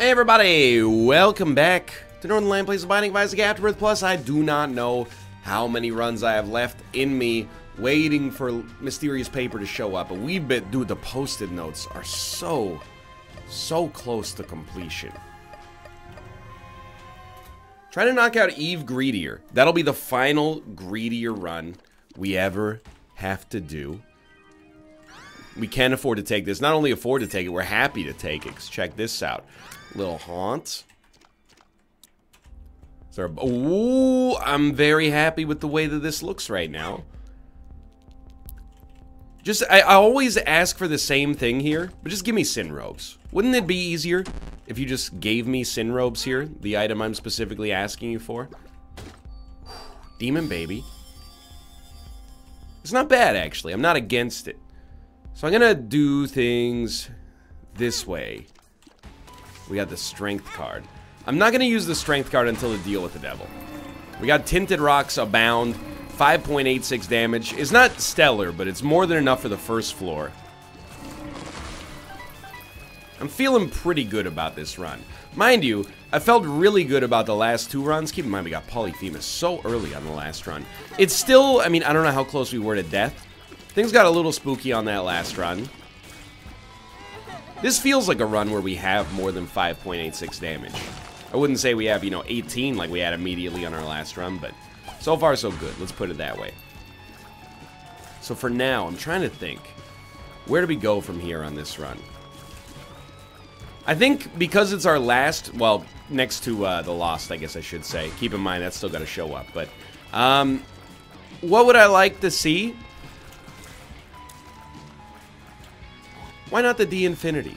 Hey everybody, welcome back to Northern Land plays the Binding of Isaac Afterbirth Plus. I do not know how many runs I have left in me waiting for mysterious paper to show up, but we've been, dude, the post-it notes are so close to completion. Trying to knock out Eve Greedier. That'll be the final Greedier run we ever have to do. We can't afford to take this. Not only afford to take it, we're happy to take it. 'Cause check this out. Little haunt. Is there a, ooh, I'm very happy with the way that this looks right now. Just, I always ask for the same thing here, but just give me sin robes. Wouldn't it be easier if you just gave me sin robes here? The item I'm specifically asking you for. Demon baby. It's not bad, actually. I'm not against it. So I'm gonna do things this way. We got the strength card. I'm not gonna use the strength card until the deal with the devil. We got tinted rocks abound. 5.86 damage. It's not stellar, but it's more than enough for the first floor. I'm feeling pretty good about this run. Mind you, I felt really good about the last two runs. Keep in mind we got Polyphemus so early on the last run. It's still, I mean, I don't know how close we were to death. Things got a little spooky on that last run. This feels like a run where we have more than 5.86 damage. I wouldn't say we have, you know, 18 like we had immediately on our last run, but so far so good. Let's put it that way. So for now, I'm trying to think, where do we go from here on this run? I think because it's our last, well, next to the Lost, I guess I should say. Keep in mind, that's still got to show up, but what would I like to see? Why not the D-Infinity?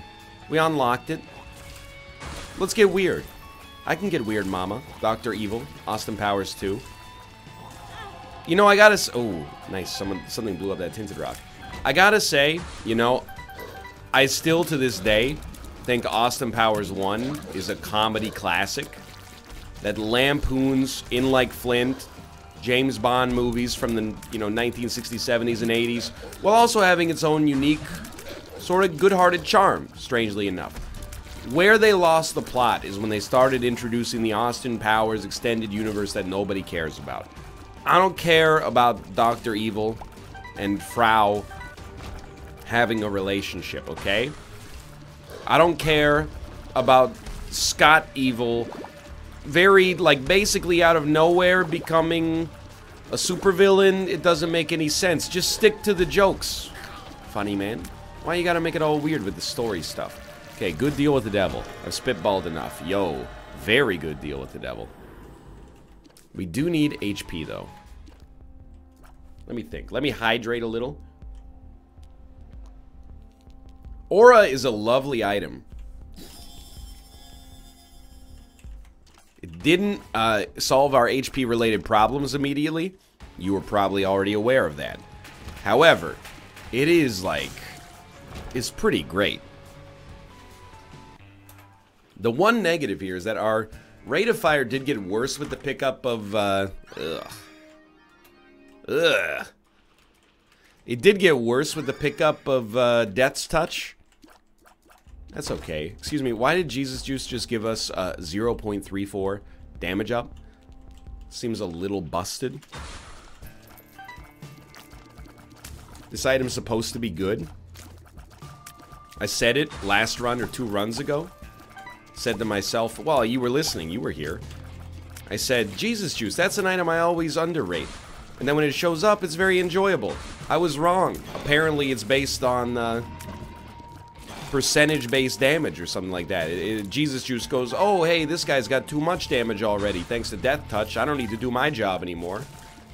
We unlocked it. Let's get weird. I can get weird, mama. Dr. Evil. Austin Powers 2. You know, I gotta say... Oh, nice. Something blew up that tinted rock. I gotta say, you know, I still, to this day, think Austin Powers 1 is a comedy classic that lampoons In Like Flint, James Bond movies from the, you know, 1960s, 70s, and 80s, while also having its own unique... sort of good-hearted charm, strangely enough. Where they lost the plot is when they started introducing the Austin Powers extended universe that nobody cares about. I don't care about Dr. Evil and Frau having a relationship, okay? I don't care about Scott Evil very, like, basically out of nowhere becoming a supervillain. It doesn't make any sense. Just stick to the jokes, funny man. Why you gotta make it all weird with the story stuff? Okay, good deal with the devil. I've spitballed enough. Yo, very good deal with the devil. We do need HP, though. Let me think. Let me hydrate a little. Aura is a lovely item. It didn't solve our HP-related problems immediately. You were probably already aware of that. However, it is like... it's pretty great. The one negative here is that our rate of fire did get worse with the pickup of, It did get worse with the pickup of, Death's Touch. That's okay. Excuse me, why did Jesus Juice just give us, 0.34 damage up? Seems a little busted. This item's supposed to be good. I said it last run or two runs ago. Said to myself, well, you were listening, you were here. I said, Jesus Juice, that's an item I always underrate. And then when it shows up, it's very enjoyable. I was wrong. Apparently it's based on percentage-based damage or something like that. Jesus Juice goes, oh, hey, this guy's got too much damage already. Thanks to Death Touch, I don't need to do my job anymore.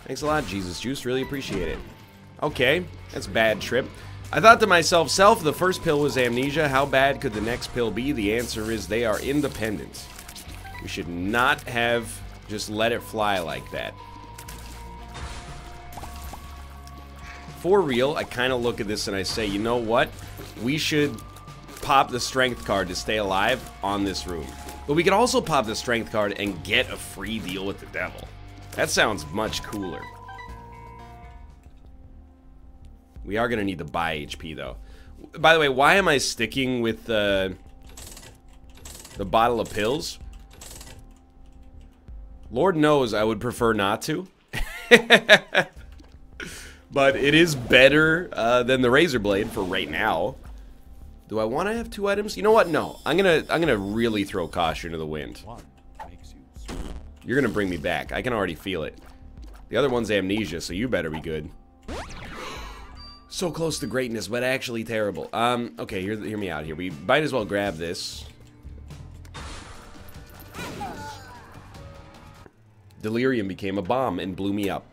Thanks a lot, Jesus Juice. Really appreciate it. Okay, that's a bad trip. I thought to myself, self, the first pill was amnesia. How bad could the next pill be? The answer is they are independent. We should not have just let it fly like that. For real, I kind of look at this and I say, you know what? We should pop the strength card to stay alive on this room. But we could also pop the strength card and get a free deal with the devil. That sounds much cooler. We are going to need to buy HP, though. By the way, why am I sticking with The bottle of pills? Lord knows I would prefer not to. But it is better than the razor blade for right now. Do I want to have two items? You know what? No. I'm gonna really throw caution to the wind. You're gonna bring me back. I can already feel it. The other one's amnesia, so you better be good. So close to greatness, but actually terrible. Okay, hear me out here. We might as well grab this. Delirium became a bomb and blew me up.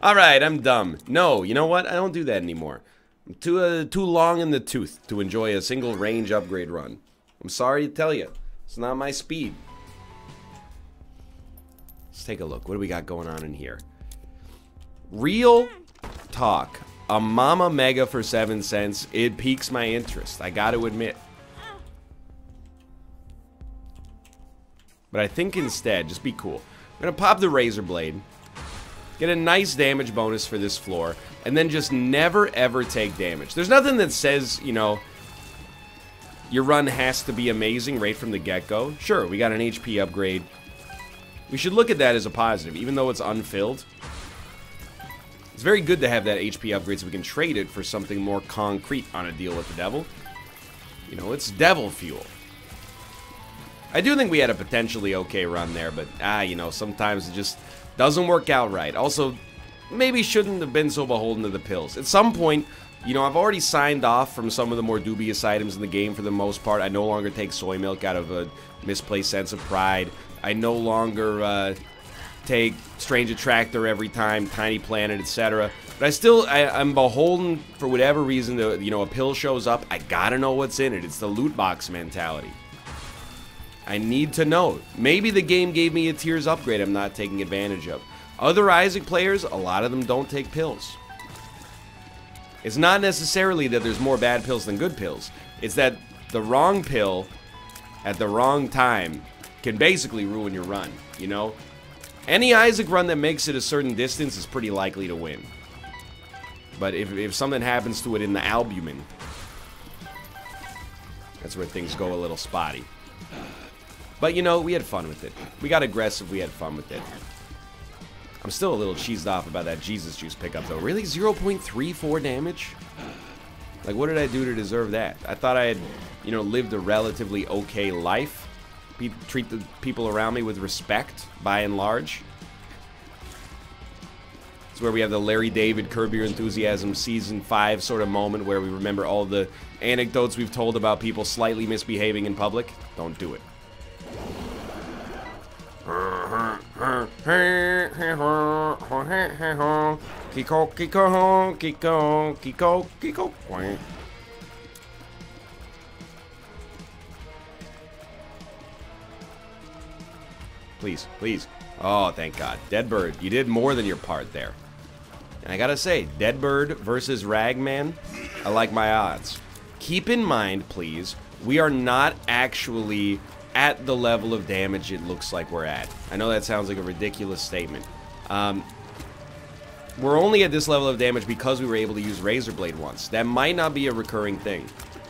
Alright, I'm dumb. No, you know what? I don't do that anymore. I'm too long in the tooth to enjoy a single range upgrade run. I'm sorry to tell you. It's not my speed. Let's take a look. What do we got going on in here? Real talk. A Mama Mega for 7 cents. It piques my interest. I gotta admit. But I think instead, just be cool. I'm gonna pop the razor blade, get a nice damage bonus for this floor, and then just never ever take damage. There's nothing that says, you know, your run has to be amazing right from the get-go. Sure, we got an HP upgrade. We should look at that as a positive, even though it's unfilled. It's very good to have that HP upgrade so we can trade it for something more concrete on a deal with the devil. You know, it's devil fuel. I do think we had a potentially okay run there, but, you know, sometimes it just doesn't work out right. Also, maybe shouldn't have been so beholden to the pills. At some point, you know, I've already signed off from some of the more dubious items in the game for the most part. I no longer take soy milk out of a misplaced sense of pride. I no longer take Strange Attractor every time, Tiny Planet, etc. But I still, I'm beholden, for whatever reason, to, you know, a pill shows up. I gotta know what's in it. It's the loot box mentality. I need to know. Maybe the game gave me a tiers upgrade I'm not taking advantage of. Other Isaac players, a lot of them don't take pills. It's not necessarily that there's more bad pills than good pills. It's that the wrong pill at the wrong time can basically ruin your run, you know? Any Isaac run that makes it a certain distance is pretty likely to win. But if something happens to it in the albumin, that's where things go a little spotty. But, you know, we had fun with it. We got aggressive, we had fun with it. I'm still a little cheesed off about that Jesus Juice pickup, though. Really? 0.34 damage? Like, what did I do to deserve that? I thought I had, you know, lived a relatively okay life. Treat the people around me with respect, by and large. It's where we have the Larry David Curb Your Enthusiasm Season 5 sort of moment where we remember all the anecdotes we've told about people slightly misbehaving in public. Don't do it. Please, please. Oh, thank God. Dead Bird, you did more than your part there. And I gotta say, Dead Bird versus Ragman, I like my odds. Keep in mind, please, we are not actually at the level of damage it looks like we're at. I know that sounds like a ridiculous statement. We're only at this level of damage because we were able to use Razor Blade once. That might not be a recurring thing.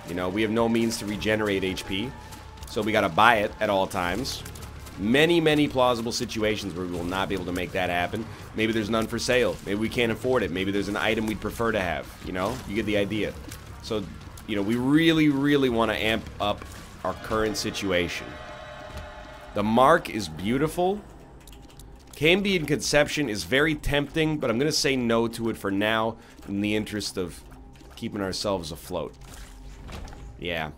You know, we have no means to regenerate HP, so we gotta buy it at all times. Many, many plausible situations where we will not be able to make that happen. Maybe there's none for sale. Maybe we can't afford it. Maybe there's an item we'd prefer to have. You know, you get the idea. So, you know, we really, really want to amp up our current situation. The mark is beautiful. Cambrian Conception is very tempting, but I'm going to say no to it for now in the interest of keeping ourselves afloat. Yeah.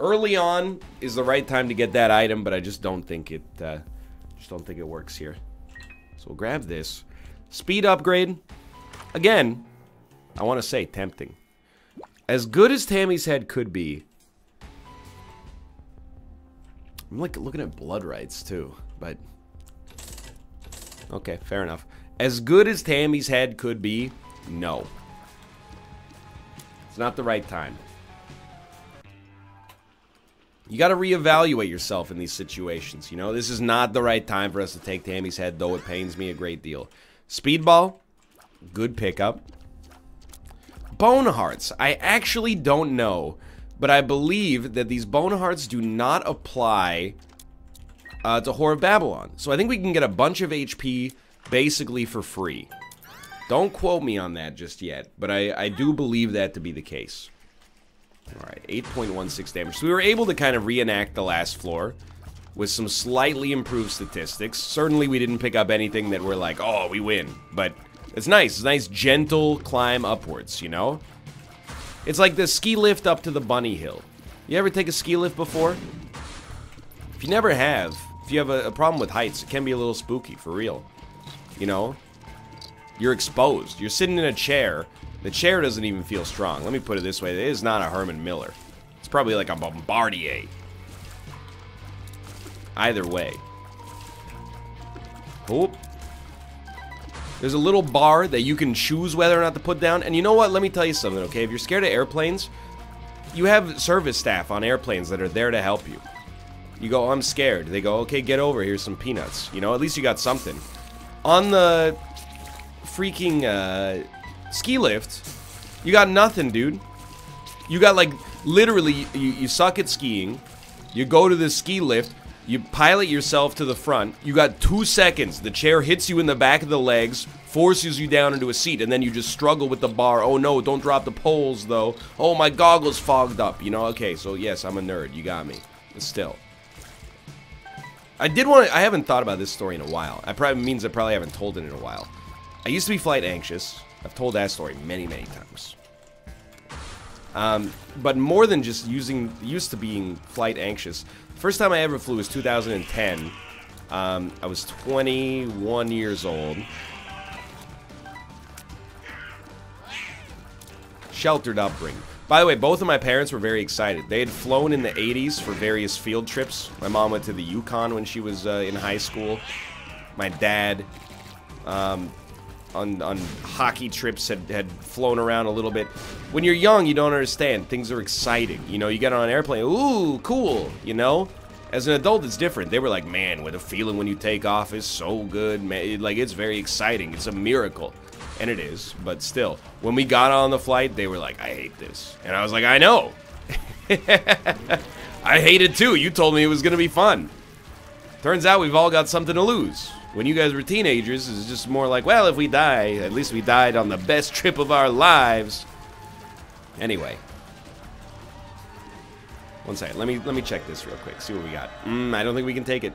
Early on is the right time to get that item, but I just don't think it works here. So we'll grab this. Speed upgrade. Again, I want to say tempting. As good as Tammy's Head could be, I'm like looking at blood rights too, but okay, fair enough. As good as Tammy's Head could be, no. It's not the right time. You gotta reevaluate yourself in these situations, you know? This is not the right time for us to take Tammy's Head, though it pains me a great deal. Speedball, good pickup. Bonehearts, I actually don't know, But I believe that these Bonehearts do not apply to Whore of Babylon. So I think we can get a bunch of HP basically for free. Don't quote me on that just yet, but I do believe that to be the case. Alright, 8.16 damage. So we were able to kind of reenact the last floor with some slightly improved statistics. Certainly we didn't pick up anything that we're like, oh, we win. But it's nice. It's a nice gentle climb upwards, you know? It's like the ski lift up to the bunny hill. You ever take a ski lift before? If you never have, if you have a problem with heights, it can be a little spooky, for real. You know? You're exposed. You're sitting in a chair. The chair doesn't even feel strong. Let me put it this way. It is not a Herman Miller. It's probably like a Bombardier. Either way. Oop. There's a little bar that you can choose whether or not to put down. And you know what? Let me tell you something, okay? If you're scared of airplanes, you have service staff on airplanes that are there to help you. You go, I'm scared. They go, okay, get over. Here's some peanuts. You know, at least you got something. On the freaking ski lift, you got nothing, dude. You got, like, literally, you suck at skiing. You go to the ski lift. You pilot yourself to the front. You got 2 seconds. The chair hits you in the back of the legs, forces you down into a seat, and then you just struggle with the bar. Oh, no, don't drop the poles, though. Oh, my goggles fogged up. You know, okay, so, yes, I'm a nerd. You got me. But still. I did want to... I haven't thought about this story in a while. That probably means I probably haven't told it in a while. I used to be flight anxious. I've told that story many, many times. But more than just used to being flight anxious... First time I ever flew was 2010. I was 21 years old. Sheltered upbringing. By the way, both of my parents were very excited. They had flown in the 80s for various field trips. My mom went to the Yukon when she was in high school. My dad, on hockey trips, had flown around a little bit. When you're young, you don't understand. Things are exciting. You know, you get on an airplane. Ooh, cool. You know? As an adult, it's different. They were like, man, what a feeling when you take off is so good. Man. Like, it's very exciting. It's a miracle. And it is. But still, when we got on the flight, they were like, I hate this. And I was like, I know. I hate it, too. You told me it was going to be fun. Turns out we've all got something to lose. When you guys were teenagers, it was just more like, well, if we die, at least we died on the best trip of our lives. Anyway. One second. Let me check this real quick. See what we got. I don't think we can take it.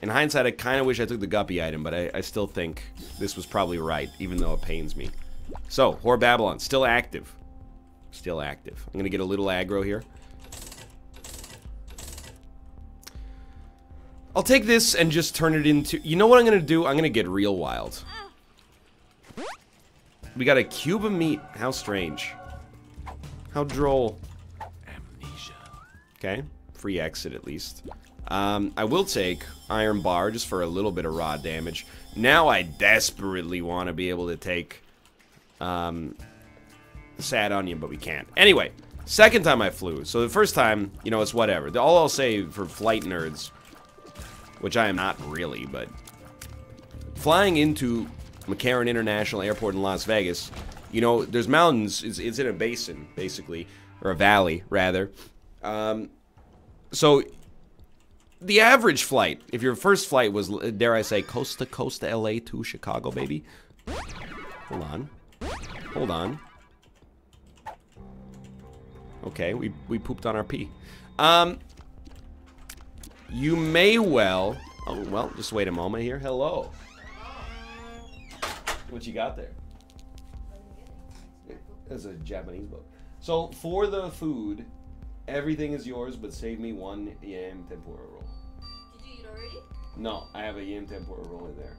In hindsight, I kind of wish I took the guppy item, but I still think this was probably right, even though it pains me. So, Whore Babylon. Still active. Still active. I'm going to get a little aggro here. I'll take this and just turn it into... You know what I'm going to do? I'm going to get real wild. We got a cube of meat. How strange. How droll. Amnesia. Okay. Free exit, at least. I will take Iron Bar just for a little bit of raw damage. Now I desperately want to be able to take Sad Onion, but we can't. Anyway, second time I flew. So the first time, you know, it's whatever. All I'll say for flight nerds, which I am not really, but... Flying into... McCarran International Airport in Las Vegas. You know, there's mountains. It's in a basin, basically. Or a valley, rather. So, the average flight, if your first flight was, dare I say, coast to coast to LA to Chicago, baby. Hold on. Hold on. Okay, we pooped on our pee. You may well... Oh, well, just wait a moment here. Hello. What you got there? That's a Japanese book. So, for the food, everything is yours, but save me one yam tempura roll. Did you eat already? No, I have a yam tempura roll in there.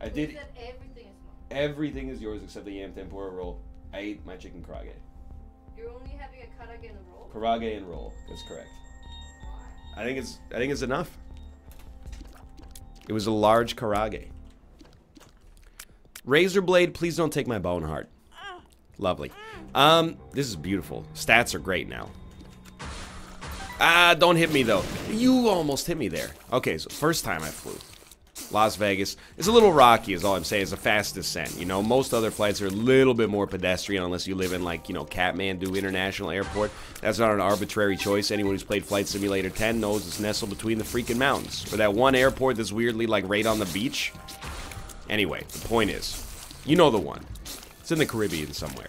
I did... Except everything is mine. Everything is yours except the yam tempura roll. I ate my chicken karage. You're only having a karage and a roll? Karage and roll. That's correct. Why? I think it's enough. It was a large karage. Razor Blade, please don't take my bone heart. Lovely. This is beautiful. Stats are great now. Ah, don't hit me, though. You almost hit me there. Okay, so first time I flew. Las Vegas. It's a little rocky is all I'm saying. It's a fast descent. You know, most other flights are a little bit more pedestrian unless you live in, like, you know, Kathmandu International Airport. That's not an arbitrary choice. Anyone who's played Flight Simulator 10 knows it's nestled between the freaking mountains. Or that one airport that's weirdly, like, right on the beach. Anyway, the point is, you know the one. It's in the Caribbean somewhere.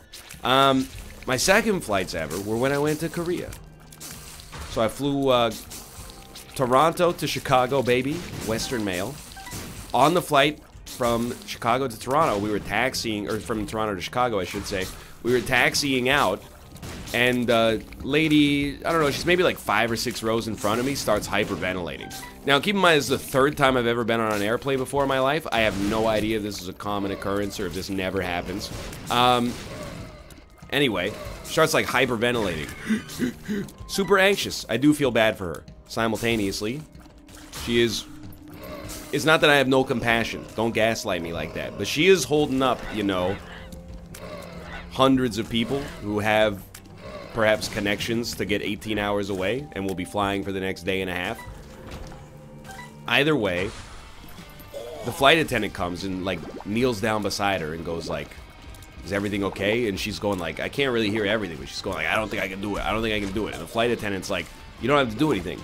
My second flights ever were when I went to Korea. So I flew Toronto to Chicago, baby, Western Mail. On the flight from Chicago to Toronto, we were taxiing, or from Toronto to Chicago, I should say. We were taxiing out, and lady, I don't know, she's maybe like 5 or 6 rows in front of me, starts hyperventilating. Now, keep in mind, this is the 3rd time I've ever been on an airplane before in my life. I have no idea if this is a common occurrence or if this never happens. Anyway, she starts like hyperventilating. Super anxious. I do feel bad for her. Simultaneously, she is... It's not that I have no compassion. Don't gaslight me like that. But she is holding up, you know, hundreds of people who have perhaps connections to get 18 hours away and will be flying for the next day and a half. Either way, the flight attendant comes and, like, kneels down beside her and goes like, "Is everything okay?" And she's going like, I can't really hear everything, but she's going like, "I don't think I can do it. I don't think I can do it." And the flight attendant's like, "You don't have to do anything."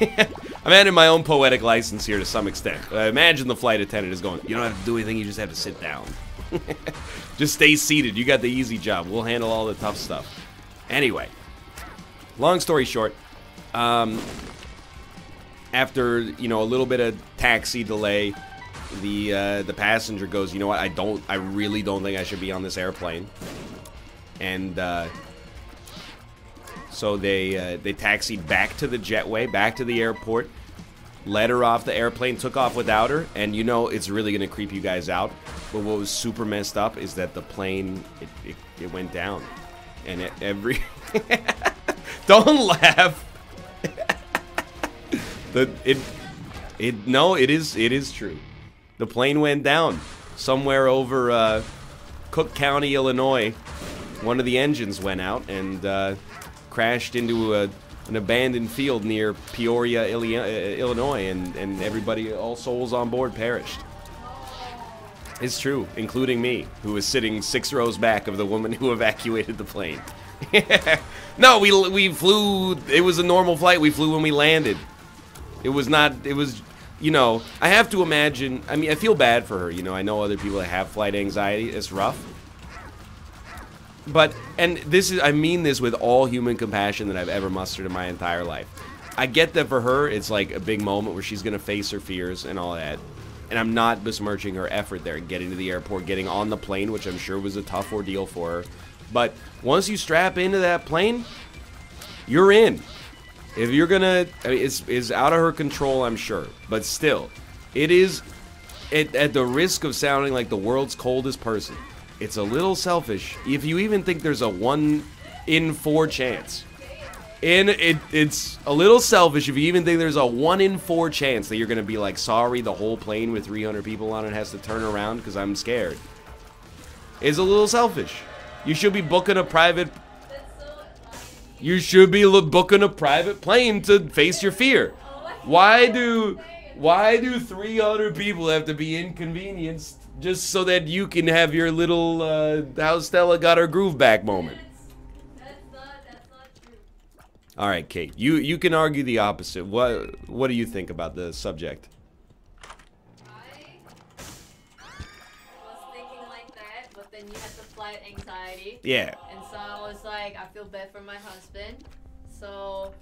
I'm adding my own poetic license here to some extent. I imagine the flight attendant is going, "You don't have to do anything, you just have to sit down." Just stay seated. You got the easy job. We'll handle all the tough stuff. Anyway, long story short, after, you know, a little bit of taxi delay, the passenger goes, "You know what, I really don't think I should be on this airplane." And so they taxied back to the jetway, back to the airport, let her off the airplane, took off without her. And, you know, it's really gonna creep you guys out, but what was super messed up is that the plane, it went down. And at every... Don't laugh! No, it is true. The plane went down somewhere over Cook County, Illinois. One of the engines went out and crashed into an abandoned field near Peoria, Illinois, and everybody, all souls on board, perished. It's true, including me, who was sitting 6 rows back of the woman who evacuated the plane. No, we flew. It was a normal flight. We flew when we landed. It was not. It was. You know, I have to imagine, I mean, I feel bad for her, you know, I know other people that have flight anxiety, it's rough. But, and this is, I mean this with all human compassion that I've ever mustered in my entire life. I get that for her, it's like a big moment where she's gonna face her fears and all that. And I'm not besmirching her effort there, getting to the airport, getting on the plane, which I'm sure was a tough ordeal for her. But once you strap into that plane, you're in. If you're gonna, I mean, it's out of her control, I'm sure. But still, it is, at the risk of sounding like the world's coldest person, it's a little selfish if you even think there's a 1 in 4 chance. And it's a little selfish if you even think there's a 1 in 4 chance that you're gonna be like, "Sorry, the whole plane with 300 people on it has to turn around because I'm scared." It's a little selfish. You should be booking a private... You should be booking a private plane to face your fear. Why do 300 people have to be inconvenienced just so that you can have your little how Stella got her groove back moment? That's not true. All right, Kate, you can argue the opposite. What do you think about the subject? I was thinking like that, but then you had the flight anxiety. Yeah. So I was like, I feel bad for my husband. So,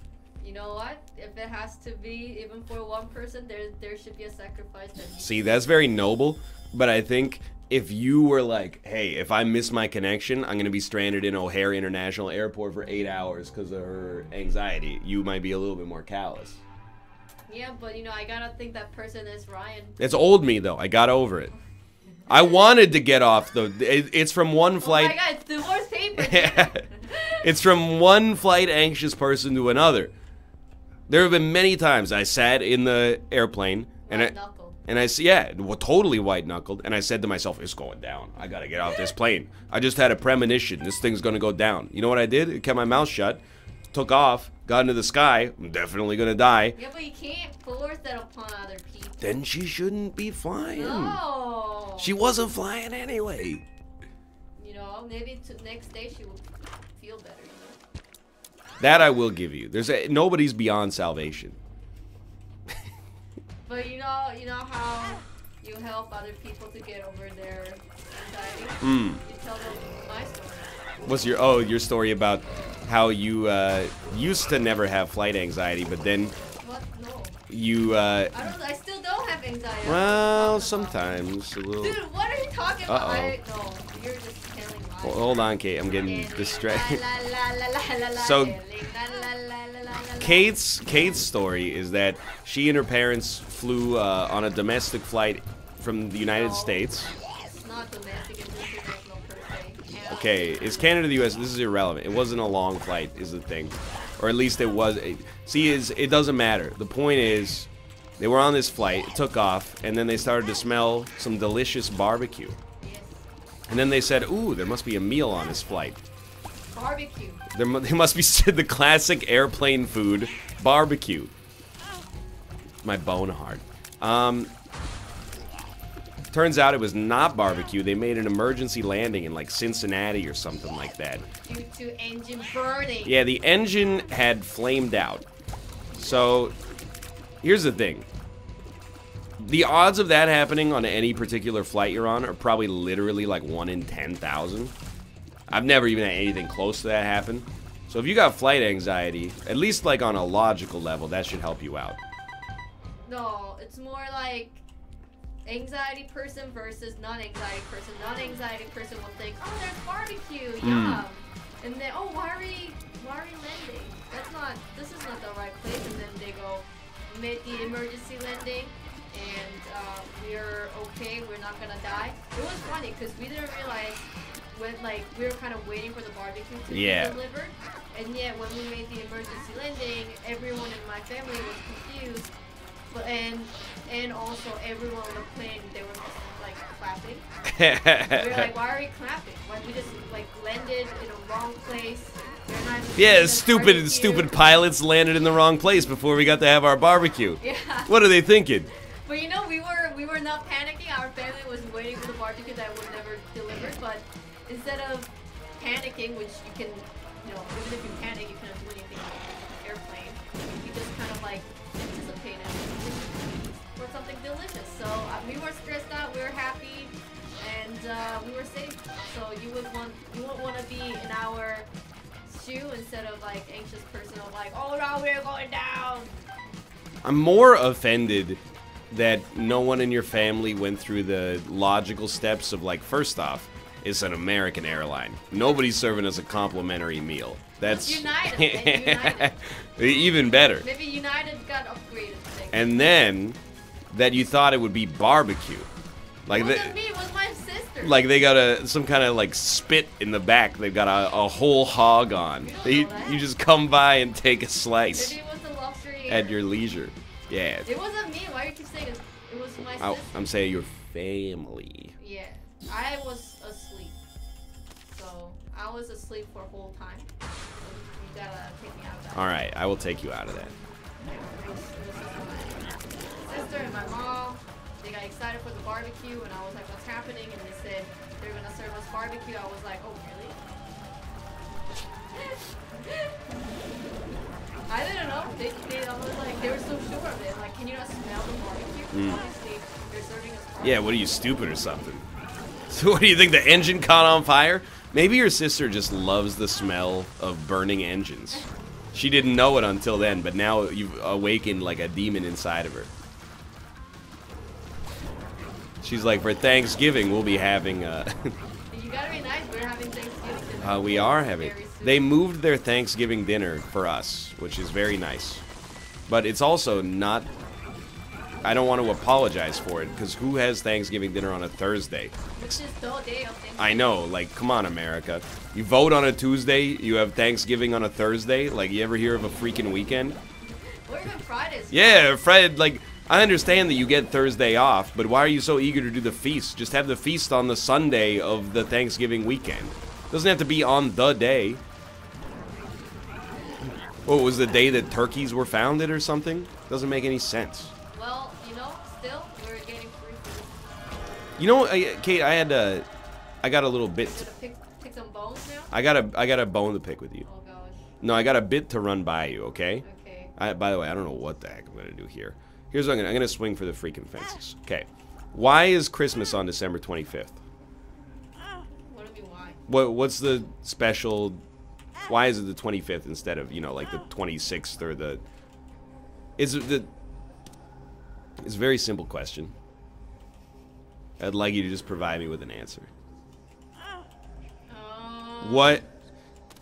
you know what? If it has to be even for one person, there should be a sacrifice. See, that's very noble. But I think if you were like, "Hey, if I miss my connection, I'm going to be stranded in O'Hare International Airport for 8 hours because of her anxiety," you might be a little bit more callous. Yeah, but, you know, I got to think that person is Ryan. It's old me, though. I got over it. I wanted to get off, though. It's from one flight. Oh my God, it's divorce paper. It's from one flight anxious person to another. There have been many times I sat in the airplane and totally white-knuckled, and I said to myself, "It's going down. I gotta get off this plane. I just had a premonition. This thing's gonna go down." You know what I did? I kept my mouth shut. took off, got into the sky, I'm definitely gonna die. Yeah, but you can't force that upon other people. Then she shouldn't be flying. No. She wasn't flying anyway. You know, maybe next day she will feel better. You know? That I will give you. There's a, nobody's beyond salvation. But you know how you help other people to get over their anxiety? Mm. You tell them my story. What's your, oh, your story about how you used to never have flight anxiety, but then what? No. You I still don't have anxiety. Well, sometimes a little. Dude, what are you talking about? No, you're just telling lies. Well, hold on, Kate, I'm getting distracted. So Kate's story is that she and her parents flew on a domestic flight from the United States. It's not domestic. Okay, is Canada the US? This is irrelevant. It wasn't a long flight, is the thing. Or at least it was. See, it doesn't matter. The point is, they were on this flight, it took off, and then they started to smell some delicious barbecue. And then they said, ooh, there must be a meal on this flight. Barbecue. There must be the classic airplane food, barbecue. My bone heart. Turns out it was not barbecue. They made an emergency landing in like Cincinnati or something like that. Due to engine burning. Yeah, the engine had flamed out. So, here's the thing. The odds of that happening on any particular flight you're on are probably literally like 1 in 10,000. I've never even had anything close to that happen. So if you got flight anxiety, at least like on a logical level, that should help you out. No, it's more like... anxiety person versus non-anxiety person. Non-anxiety person will think, oh, there's barbecue, yum. Mm. And then, oh, why are we landing? That's not, this is not the right place. And then they go, made the emergency landing, and we're okay, we're not gonna die. It was funny, because we didn't realize when, like, we were kind of waiting for the barbecue to be delivered. And yet, when we made the emergency landing, everyone in my family was confused. And also everyone on the plane, they were like clapping. We were like, why are we clapping? Like we just like landed in the wrong place. We're not yeah, stupid pilots landed in the wrong place before we got to have our barbecue. Yeah. What are they thinking? But you know, we were not panicking. Our family was waiting for the barbecue that would never deliver. But instead of panicking, which you can, you know, even if you panic, you can't do anything on an airplane. You just kind of like. Something delicious. So we were stressed out, we were happy, and we were safe. So you would want to be in our shoe instead of like anxious person of like, oh no, we're going down. I'm more offended that no one in your family went through the logical steps of like, first off, it's an American airline. Nobody's serving us a complimentary meal. That's United. United. Even better. Maybe United got upgraded. And then. That you thought it would be barbecue, like it wasn't me, it was my sister. Like they got some kind of like spit in the back. They've got a whole hog on. You just come by and take a slice. Maybe it was the lobster at your leisure. Yeah. It wasn't me. Why are you keep saying it? It was my sister. I'm saying your family. Yeah, I was asleep. So I was asleep for a whole time. So you gotta take me out of that. All right, I will take you out of that. And my mom, they got excited for the barbecue, and I was like, what's happening? And they said they're gonna serve us barbecue. I was like, oh really? I didn't know. They was like, they were so sure of it. Like, can you not smell the barbecue? Mm. Obviously, they're serving us barbecue. Yeah, what are you, stupid or something? So what do you think, the engine caught on fire? Maybe your sister just loves the smell of burning engines. She didn't know it until then, but now you've awakened like a demon inside of her. She's like, for Thanksgiving, we'll be having, You gotta be nice, we're having Thanksgiving dinner. We are having... They moved their Thanksgiving dinner for us, which is very nice. But it's also not... I don't want to apologize for it, because who has Thanksgiving dinner on a Thursday? Which is the day of Thanksgiving. I know, like, come on, America. You vote on a Tuesday, you have Thanksgiving on a Thursday? Like, you ever hear of a freaking weekend? Or even Fridays. Yeah, Friday, like... I understand that you get Thursday off, but why are you so eager to do the feast? Just have the feast on the Sunday of the Thanksgiving weekend. It doesn't have to be on the day. What, was the day that turkeys were founded or something? Doesn't make any sense. Well, you know, still, we're getting free food. You know, Kate, I had a... I got a little bit... Pick some bones now? I got a bone to pick with you. Oh, gosh. No, I got a bit to run by you, okay? Okay. By the way, I don't know what the heck I'm going to do here. Here's what I'm going to swing for the freaking fences. Okay. Why is Christmas on December 25th? What do you mean, why? What's the special... Why is it the 25th instead of, you know, like the 26th or the... It's a very simple question. I'd like you to just provide me with an answer. What...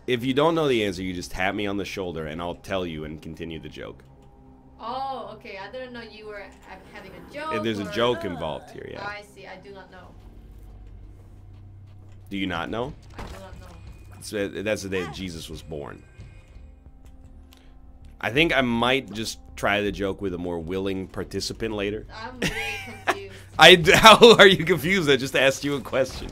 If you don't know the answer, you just tap me on the shoulder and I'll tell you and continue the joke. Oh, okay. I didn't know you were having a joke. And there's a joke involved here, yeah. Oh, I see. I do not know. Do you not know? I do not know. So that's the day that Jesus was born. I think I might just try the joke with a more willing participant later. I'm really confused. How are you confused? I just asked you a question.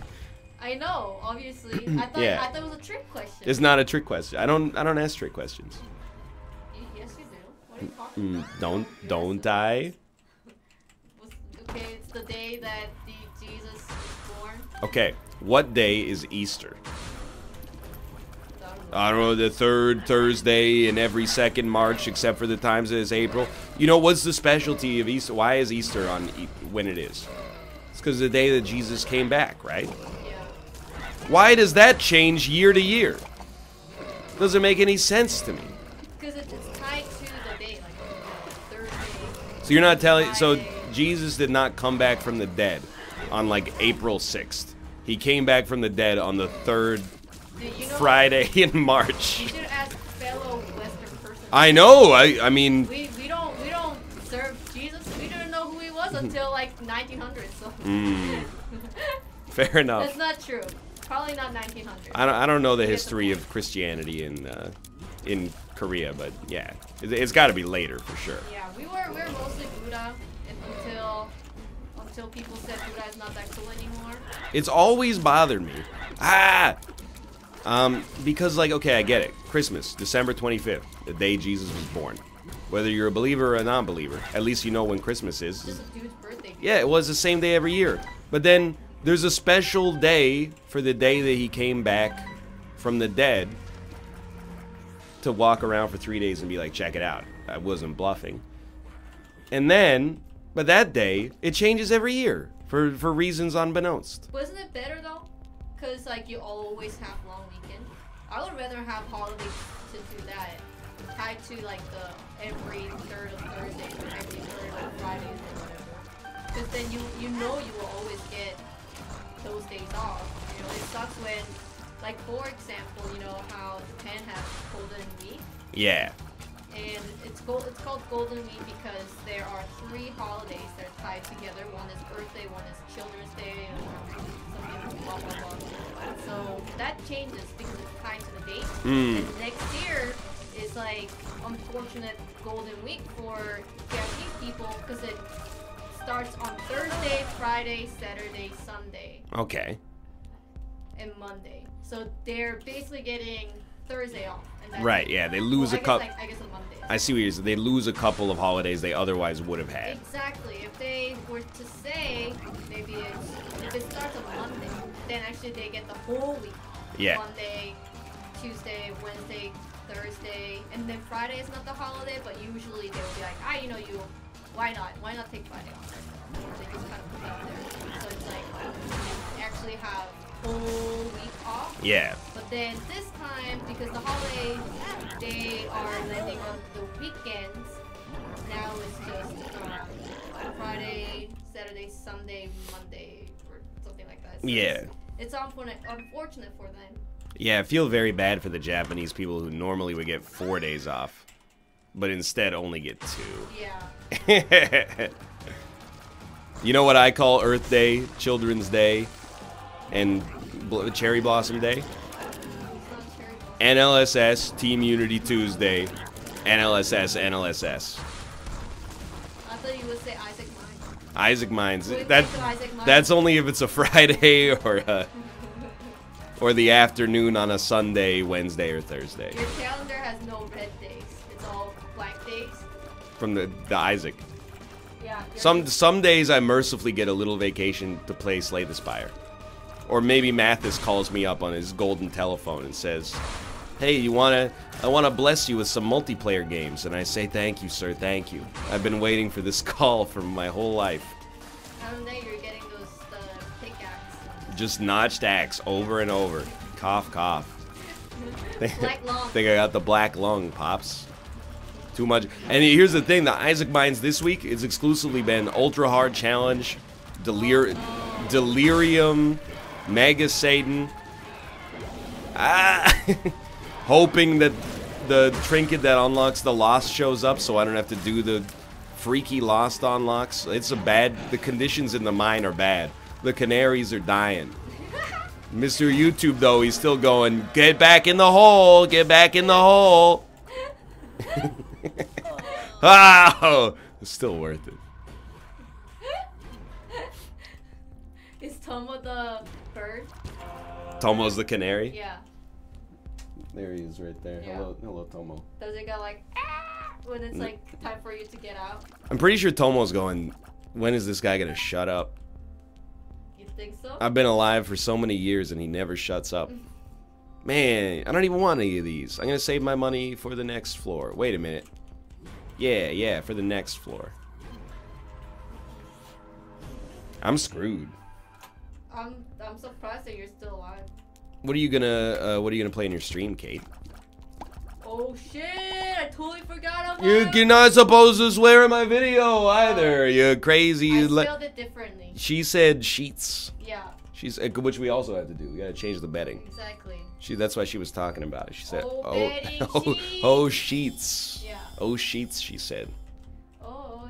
I know, obviously. I thought it was a trick question. It's not a trick question. I don't ask trick questions. Yes, you do. What are you talking about? Don't I? Okay, it's the day that Jesus was born. Okay, what day is Easter? I don't know, the third Thursday in every second March, except for the times it is April. You know, what's the specialty of Easter? Why is Easter on when it is? It's because the day that Jesus came back, right? Yeah. Why does that change year to year? Doesn't make any sense to me. Because it's tied to the day, like the third day. So you're not telling... So Jesus did not come back from the dead on, like, April 6th. He came back from the dead on the third... You know, Friday in March. You should ask fellow Western person. I know. I mean. We don't serve Jesus. We didn't know who he was until like 1900. So. Mm. Fair enough. That's not true. Probably not 1900. I don't know the history of Christianity in Korea, but yeah, it's got to be later for sure. Yeah, we were mostly Buddha until people said Buddha is not that cool anymore. It's always bothered me. Ah. Because, like, okay, I get it. Christmas, December 25th, the day Jesus was born. Whether you're a believer or a non-believer, at least you know when Christmas is. It's a dude's birthday. Yeah, it was the same day every year. But then there's a special day for the day that he came back from the dead to walk around for 3 days and be like, check it out. I wasn't bluffing. And then, but that day, it changes every year for reasons unbeknownst. Wasn't it better, though? Because, like, you always have long weekends. I would rather have holidays to do that. Tied to, like, the every third of Thursday or every third of Fridays or whatever. Because then you know you will always get those days off. You know, it sucks when, like, for example, you know how Japan has Golden Week? Yeah. And it's called Golden Week because there are three holidays that are tied together. One is Earth Day, one is Children's Day, and one is blah, blah, blah. So that changes because it's tied to the date. Mm. Next year is like unfortunate Golden Week for Japanese people because it starts on Thursday, Friday, Saturday, Sunday. Okay. And Monday. So they're basically getting Thursday off. And right, yeah, they lose a couple. Like, I guess on Monday. I see what you're saying. They lose a couple of holidays they otherwise would have had. Exactly. If they were to say maybe if it starts on Monday, then actually they get the whole week. Yeah. Monday, Tuesday, Wednesday, Thursday, and then Friday is not the holiday, but usually they would be like, ah, you know, you, why not take Friday off? They just kind of put it out there. So it's like you actually have whole week off. Yeah. But then this time, because the holiday, they are landing on the weekends. Now it's just Friday, Saturday, Sunday, Monday, or something like that. So yeah. It's unfortunate for them. Yeah, I feel very bad for the Japanese people who normally would get 4 days off, but instead only get two. Yeah. You know what I call Earth Day, Children's Day, and Cherry Blossom Day? NLSS, Team Unity Tuesday, NLSS, NLSS. I thought you would say Isaac Mines. Isaac Mines. That's only if it's a Friday or the afternoon on a Sunday, Wednesday, or Thursday. Your calendar has no red days. mistakes? From the Isaac. Yeah. Some days I mercifully get a little vacation to play Slay the Spire. Or maybe Mathis calls me up on his golden telephone and says, hey, I wanna bless you with some multiplayer games. And I say, thank you, sir, thank you. I've been waiting for this call for my whole life. And then you're getting those pickaxe. Just notched axe over and over. Cough, cough. Black lung. Think I got the black lung, Pops. Too much. And here's the thing, the Isaac Mines this week, it's exclusively been Ultra Hard Challenge, Delirium, Mega Satan. Hoping that the trinket that unlocks the Lost shows up so I don't have to do the freaky Lost unlocks. It's a bad, the conditions in the mine are bad. The canaries are dying. Mr. YouTube, though, he's still going, get back in the hole, get back in the hole. Oh, it's still worth it. Is Tomo the bird? Tomo's the canary? Yeah. There he is right there. Yeah. Hello, hello, Tomo. Does it go like, ah, when it's like time for you to get out? I'm pretty sure Tomo's going, when is this guy gonna shut up? You think so? I've been alive for so many years and he never shuts up. Man, I don't even want any of these. I'm gonna save my money for the next floor. Wait a minute. Yeah, yeah, for the next floor. I'm screwed. I'm surprised that you're still alive. What are you gonna play in your stream, Kate? Oh shit! I totally forgot. You're not supposed to swear in my video either. You're crazy. You spelled it differently. She said sheets. Yeah. She's which we also have to do. We gotta change the betting. Exactly. That's why she was talking about it. She said, "Oh, sheets." Yeah. Oh sheets. She said. Oh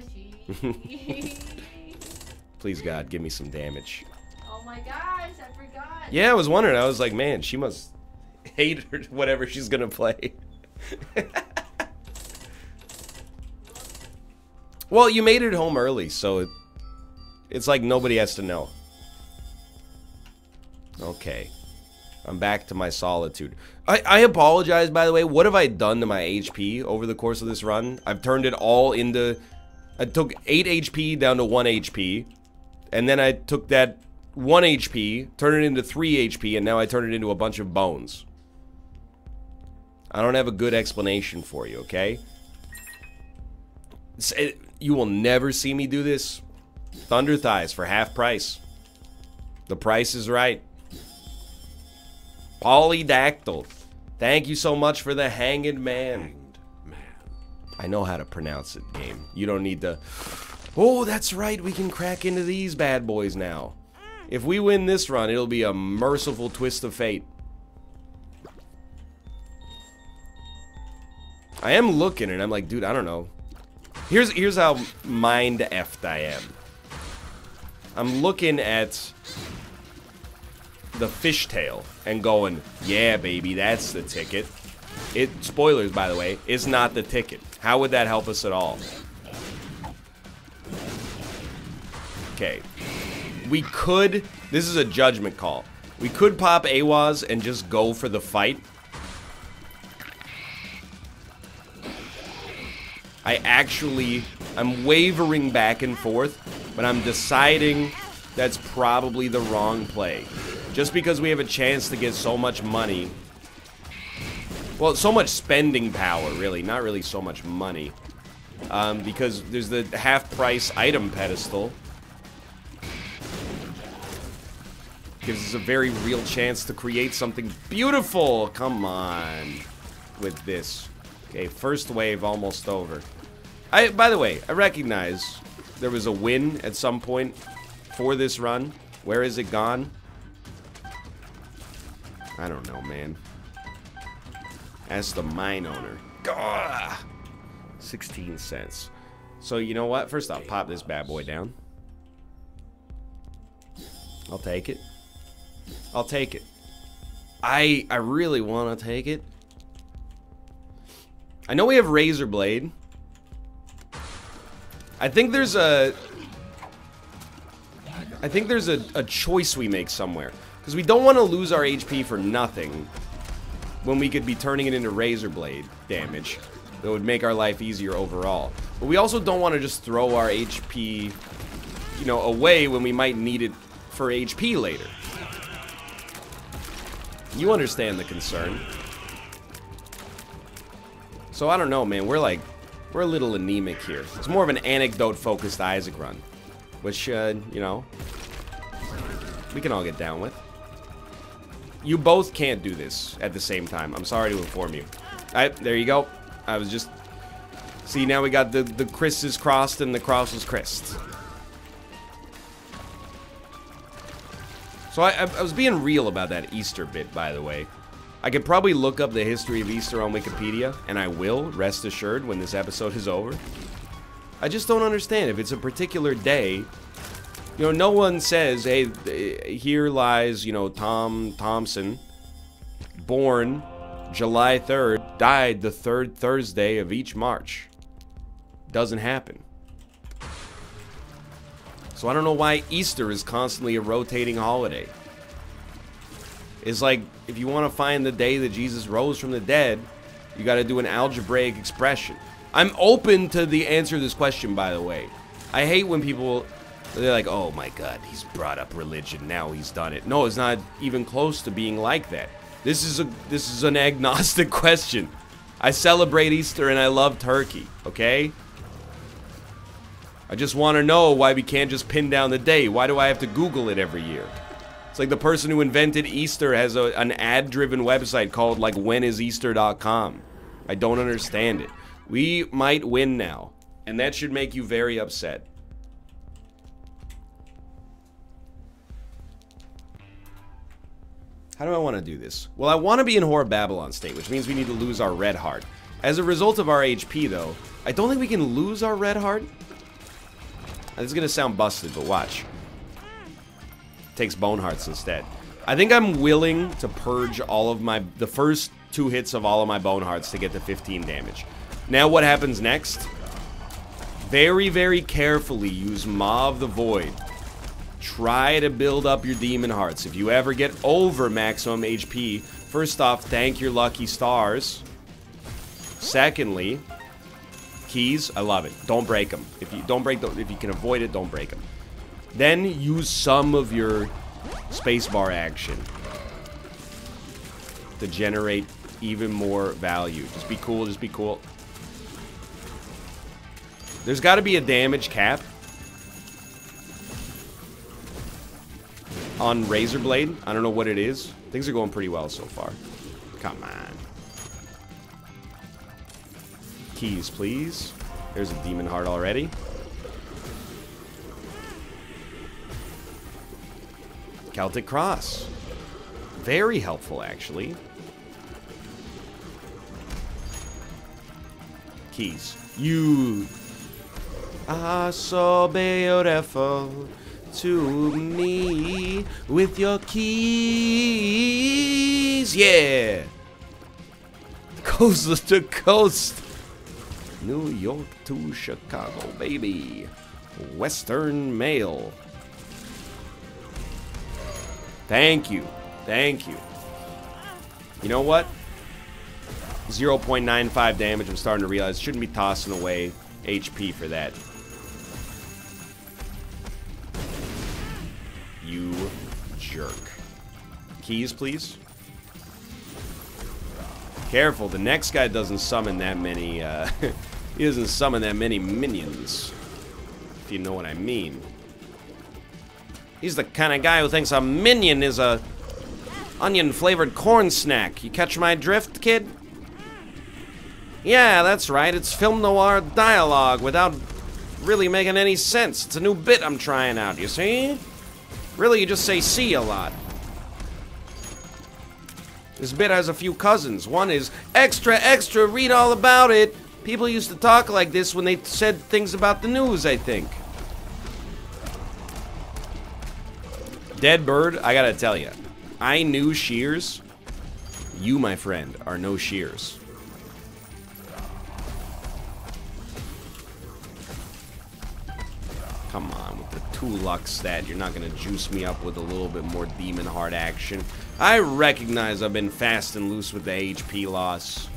sheets. Please God, give me some damage. Oh my gosh, I forgot. Yeah, I was wondering. I was like, man, she must hate her, whatever she's gonna play. Well, you made it home early, so it's like nobody has to know. Okay. I'm back to my solitude. I apologize, by the way. What have I done to my HP over the course of this run? I've turned it all into... I took 8 HP down to 1 HP. And then I took that 1 HP, turned it into 3 HP, and now I turn it into a bunch of bones. I don't have a good explanation for you, okay? You will never see me do this. Thunder Thighs for half price. The price is right. Polydactyl. Thank you so much for the hanged man. Hanged man. I know how to pronounce it, game. You don't need to... Oh, that's right. We can crack into these bad boys now. If we win this run, it'll be a merciful twist of fate. I am looking, and I'm like, dude, I don't know. Here's how mind-effed I am. I'm looking at... the fishtail and going, yeah, baby, that's the ticket. It, spoilers, by the way, is not the ticket. How would that help us at all? Okay. We could, this is a judgment call. We could pop AWAS and just go for the fight. I'm wavering back and forth, but I'm deciding that's probably the wrong play. Just because we have a chance to get so much money. Well, so much spending power, really. Not really so much money. Because there's the half-price item pedestal. Gives us a very real chance to create something beautiful. Come on. With this. Okay, first wave almost over. By the way, I recognize there was a win at some point for this run. Where is it gone? I don't know, man. Ask the mine owner. Gah! 16 cents. So, you know what? First, I'll pop this bad boy down. I'll take it. I'll take it. I really want to take it. I know we have Razor Blade. I think there's a choice we make somewhere. Because we don't want to lose our HP for nothing when we could be turning it into razor blade damage. that would make our life easier overall. But we also don't want to just throw our HP, you know, away when we might need it for HP later. You understand the concern. So I don't know, man, we're a little anemic here. It's more of an anecdote-focused Isaac run, which, you know, we can all get down with. You both can't do this at the same time. I'm sorry to inform you. Alright, there you go. I was just... See, now we got the Chris is crossed and the cross is crest. So I was being real about that Easter bit, by the way. I could probably look up the history of Easter on Wikipedia, and I will, rest assured, when this episode is over. I just don't understand. If it's a particular day, you know, no one says, hey, here lies, you know, Tom Thompson, born July 3rd, died the third Thursday of each March. Doesn't happen. So I don't know why Easter is constantly a rotating holiday. It's like, if you want to find the day that Jesus rose from the dead, you got to do an algebraic expression. I'm open to the answer to this question, by the way. I hate when people, they're like, oh my god, he's brought up religion, now he's done it. No, it's not even close to being like that. This is an agnostic question. I celebrate Easter and I love turkey, okay? I just want to know why we can't just pin down the day. Why do I have to Google it every year? It's like the person who invented Easter has an ad-driven website called, like, wheniseaster.com. I don't understand it. We might win now, and that should make you very upset. How do I want to do this? Well, I want to be in Whore of Babylon state, which means we need to lose our red heart. As a result of our HP, though, I don't think we can lose our red heart. This is going to sound busted, but watch. Takes Bonehearts instead. I think I'm willing to purge all of my... the first two hits of all of my Bonehearts to get to 15 damage. Now what happens next? Very, very carefully use Maw of the Void. Try to build up your demon hearts. If you ever get over maximum HP, first off, thank your lucky stars. Secondly, keys, I love it. Don't break them. If you can avoid it, don't break them. Then use some of your spacebar action to generate even more value. Just be cool, just be cool. There's got to be a damage cap on Razorblade. I don't know what it is. Things are going pretty well so far. Come on. Keys, please. There's a demon heart already. Celtic Cross. Very helpful, actually. Keys. You are so beautiful to me with your keys. Yeah! Coast to coast. New York to Chicago, baby. Western Mail. Thank you. Thank you. You know what? 0.95 damage, I'm starting to realize. Shouldn't be tossing away HP for that. You jerk. Keys, please. Careful, the next guy doesn't summon that many, he doesn't summon that many minions. If you know what I mean. He's the kind of guy who thinks a minion is a onion-flavored corn snack. You catch my drift, kid? Yeah, that's right. It's film noir dialogue without really making any sense. It's a new bit I'm trying out, you see? Really, you just say see a lot. This bit has a few cousins. One is, extra, extra, read all about it. People used to talk like this when they said things about the news, I think. Dead bird, I gotta tell you, I knew shears. You, my friend, are no shears. Come on, with the 2 luck stat, you're not gonna juice me up with a little bit more demon heart action. I recognize I've been fast and loose with the HP loss.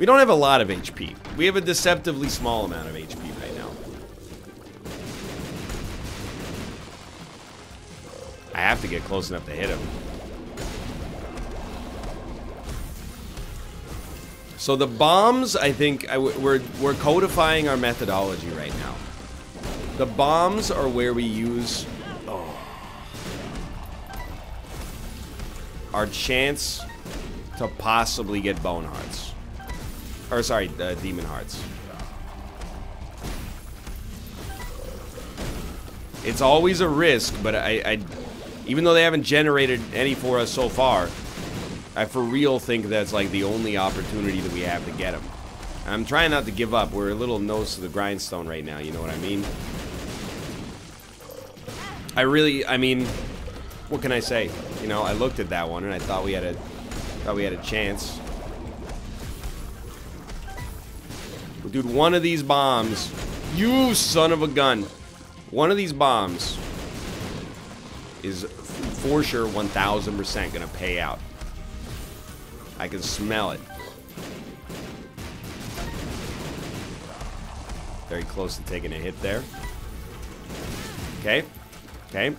We don't have a lot of HP. We have a deceptively small amount of HP right now. I have to get close enough to hit him. So the bombs, I think, we're codifying our methodology right now. The bombs are where we use our chance to possibly get Bonehearts. Or sorry, the Demon Hearts. It's always a risk, but I even though they haven't generated any for us so far, I for real think that's like the only opportunity that we have to get them. I'm trying not to give up. We're a little nose to the grindstone right now, you know what I mean? I mean, what can I say? You know, I looked at that one and I thought we had a chance. Dude, one of these bombs. You son of a gun. One of these bombs is for sure 1000% gonna pay out. I can smell it. Very close to taking a hit there. Okay. Okay.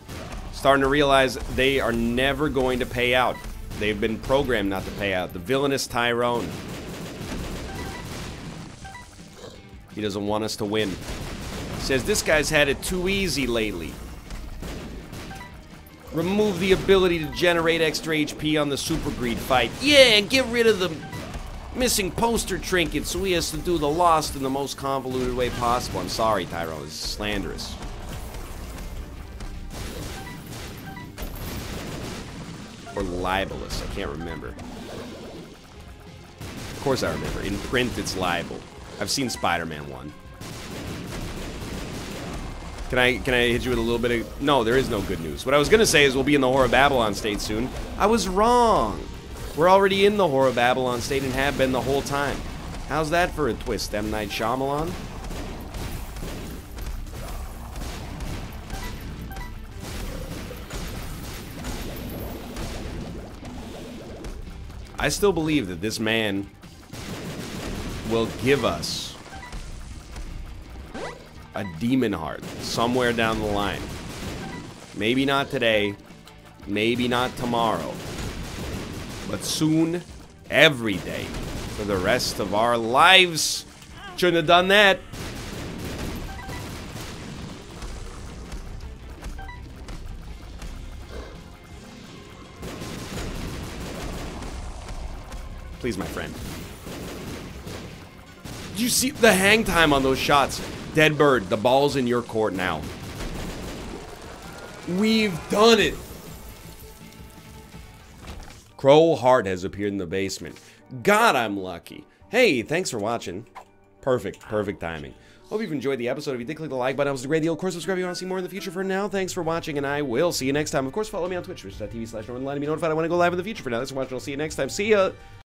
Starting to realize they are never going to pay out. They've been programmed not to pay out. The villainous Tyrone. He doesn't want us to win. He says, this guy's had it too easy lately. Remove the ability to generate extra HP on the Super Greed fight. Yeah, and get rid of the missing poster trinket so he has to do the Lost in the most convoluted way possible. I'm sorry, Tyrone. It's slanderous. Or libelous. I can't remember. Of course I remember. In print, it's libel. I've seen Spider-Man 1. Can I hit you with a little bit of... No, there is no good news. What I was going to say is we'll be in the Whore of Babylon state soon. I was wrong. We're already in the Whore of Babylon state and have been the whole time. How's that for a twist, M Night Shyamalan? I still believe that this man will give us a Demon Heart somewhere down the line. Maybe not today, maybe not tomorrow, but soon, every day, for the rest of our lives. Shouldn't have done that. Please, my friend. You see the hang time on those shots. Dead bird, the ball's in your court now. We've done it. Crow Heart has appeared in the basement. God, I'm lucky. Hey, thanks for watching. Perfect, perfect timing. Hope you've enjoyed the episode. If you did, click the like button. It was a great deal. Of course, subscribe if you want to see more in the future. For now, thanks for watching, and I will see you next time. Of course, follow me on Twitch, Twitch.tv/Northernlion. Be notified when I go live in the future. For now, thanks for watching. I'll see you next time. See ya.